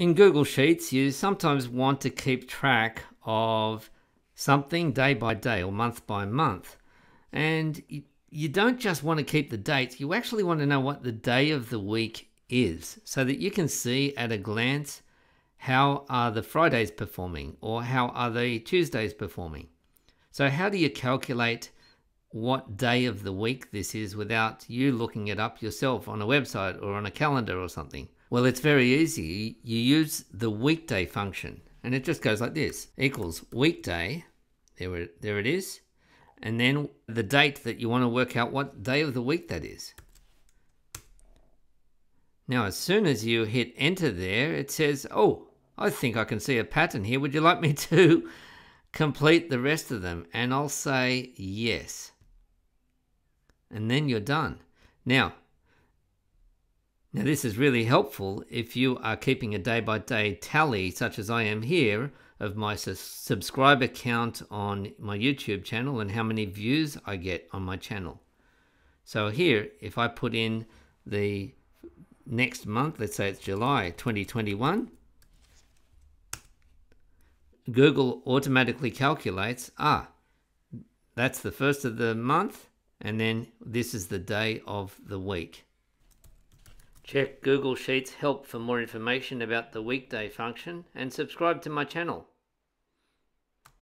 In Google Sheets, you sometimes want to keep track of something day by day or month by month. And you don't just want to keep the dates, you actually want to know what the day of the week is so that you can see at a glance how are the Fridays performing or how are the Tuesdays performing. So how do you calculate what day of the week this is without you looking it up yourself on a website or on a calendar or something? Well, it's very easy. You use the weekday function. And it just goes like this, equals weekday, there it is, and then the date that you want to work out what day of the week that is. Now, as soon as you hit enter there, it says, oh, I think I can see a pattern here. Would you like me to complete the rest of them? And I'll say yes. And then you're done. Now, this is really helpful if you are keeping a day-by-day tally, such as I am here, of my subscriber count on my YouTube channel and how many views I get on my channel. So here, if I put in the next month, let's say it's July 2021, Google automatically calculates, that's the first of the month, and then this is the day of the week. Check Google Sheets help for more information about the weekday function and subscribe to my channel.